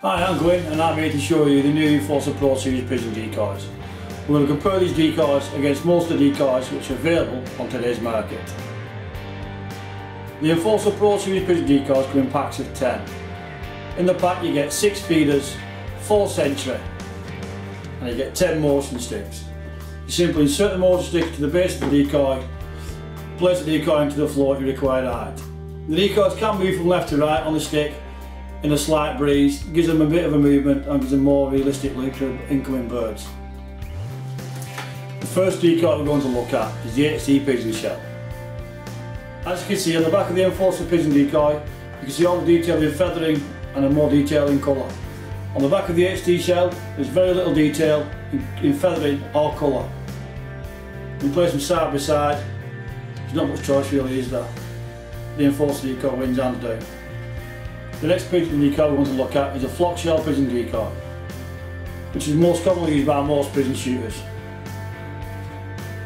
Hi, I'm Gwyn and I'm here to show you the new Enforcer Pro Series prison decoys. We're going to compare these decoys against most of the decoys which are available on today's market. The Enforcer Pro Series prison decoys come in packs of 10. In the pack you get 6 feeders, 4 sentry and you get 10 motion sticks. You simply insert the motion stick to the base of the decoy, place the decoy into the floor at your required height. The decoys can move from left to right on the stick in a slight breeze, gives them a bit of a movement and gives them a more realistic look of incoming birds. The first decoy we're going to look at is the HT pigeon shell. As you can see on the back of the Enforcer pigeon decoy, you can see all the detail in feathering and a more detail in colour. On the back of the HT shell there's very little detail in feathering or colour. You place them side by side, there's not much choice really, is there? The Enforcer decoy wins hands down. The next pigeon decoy we want to look at is a flock shell pigeon decoy, which is most commonly used by most pigeon shooters.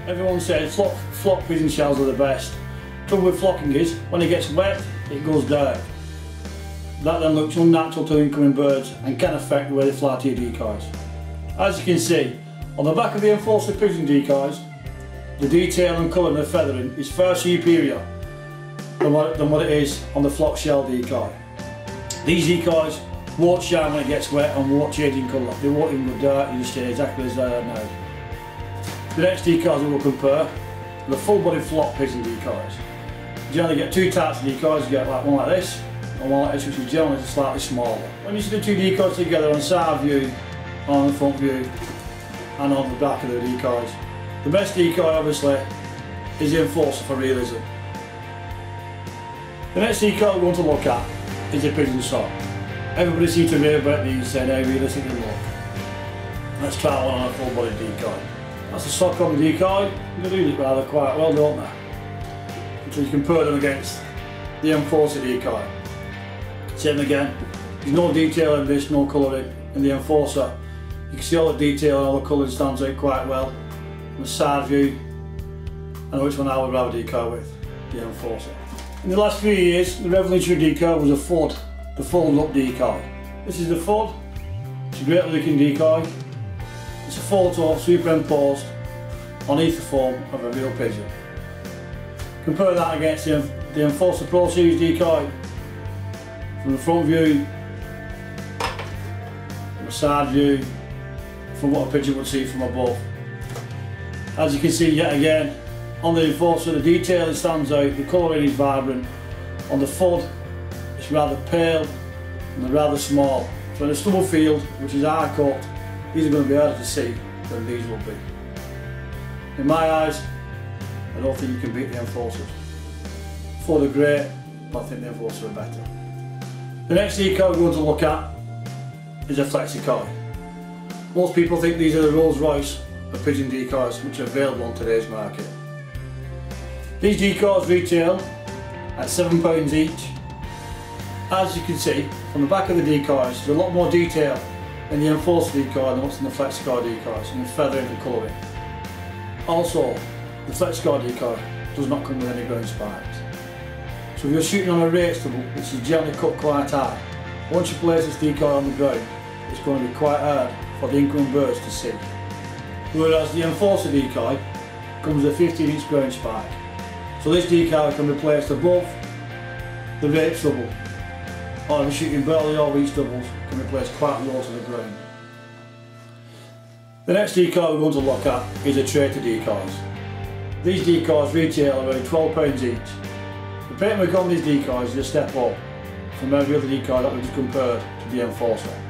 Everyone says flock pigeon shells are the best. Trouble with flocking is, when it gets wet, it goes dark. That then looks unnatural to incoming birds and can affect the way they fly to your decoys. As you can see, on the back of the Enforcer pigeon decoys, the detail and colour in the feathering is far superior than what it is on the flock shell decoy. These decoys won't shine when it gets wet and won't change in colour. They won't even go dark, you just stay exactly as they are now. The next decoys we will compare are the full-bodied flock pigeon decoys. You generally get two types of decoys. You get like one like this and one like this, which is generally slightly smaller. When you see the two decoys together on side view, on the front view and on the back of the decoys, the best decoy obviously is the Enforcer for realism. The next decoy we want to look at is a pigeon sock. Everybody seems to rave about these and say how realistic they look. Let's try one on a full body decoy. That's a sock on the decoy. They do it rather quite well, don't they? So you compare them against the Enforcer decoy. Same again, there's no detail in this, no colouring. In the Enforcer, you can see all the detail and all the colouring stands out quite well. From the side view, I know which one I would rather decoy with, the Enforcer. In the last few years, the revolutionary decoy was a FUD, the fold-up decoy. This is the FUD. It's a great looking decoy. It's a photo superimposed on ether form of a real pigeon. Compare that against the Enforcer Pro Series decoy from the front view, from the side view, from what a pigeon would see from above. As you can see yet again, on the Enforcer, the detail it stands out, the colouring is vibrant. On the FUD, it's rather pale and they're rather small. So in a stubble field, which is hard cut, these are going to be harder to see than these will be. In my eyes, I don't think you can beat the Enforcers. FUD are great, but I think the Enforcer are better. The next decoy we're going to look at is a flexi-coy. Most people think these are the Rolls-Royce of pigeon decoys which are available on today's market. These decoys retail at £7 each. As you can see, from the back of the decoys, there's a lot more detail in the Enforcer decoy than what's in the FlexiCoy decoys, and the feathering and colouring. Also, the FlexiCoy decoy does not come with any ground spikes. So if you're shooting on a rake stubble, which is generally cut quite high, once you place this decoy on the ground, it's going to be quite hard for the incoming birds to see. Whereas the Enforcer decoy comes with a 15-inch ground spike. So this decoy can be placed above the rake stubble, or if you're shooting barley or wheat stubbles, can be placed quite low to the ground. The next decoy we're going to look at is a traitor decoys. These decoys retail around £12 each. The paint work on these decoys is a step up from every other decoy that we just compared to the Enforcer.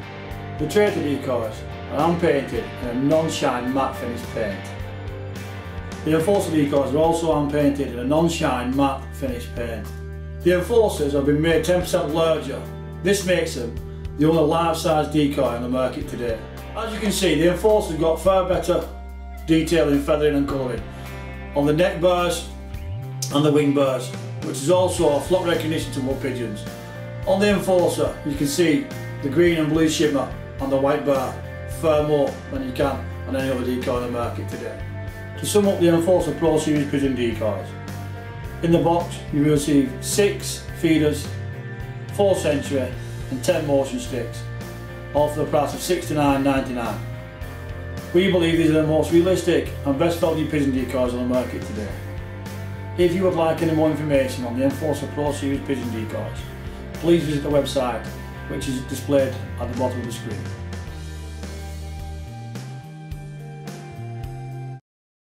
The traitor decoys are hand-painted in a non-shine matte finish paint. The Enforcer decoys are also hand-painted in a non-shine matte finish paint. The Enforcers have been made 10% larger. This makes them the only life-size decoy on the market today. As you can see, the Enforcers got far better detail in feathering and colouring on the neck bars and the wing bars, which is also a flock recognition to wood pigeons. On the Enforcer, you can see the green and blue shimmer and the white bar far more than you can on any other decoy on the market today. To sum up the Enforcer Pro Series pigeon decoys, in the box you will receive 6 feeders, 4 sentry and 10 motion sticks. all for the price of $69.99. We believe these are the most realistic and best value pigeon decoys on the market today. If you would like any more information on the Enforcer Pro Series pigeon decoys, please visit the website, which is displayed at the bottom of the screen.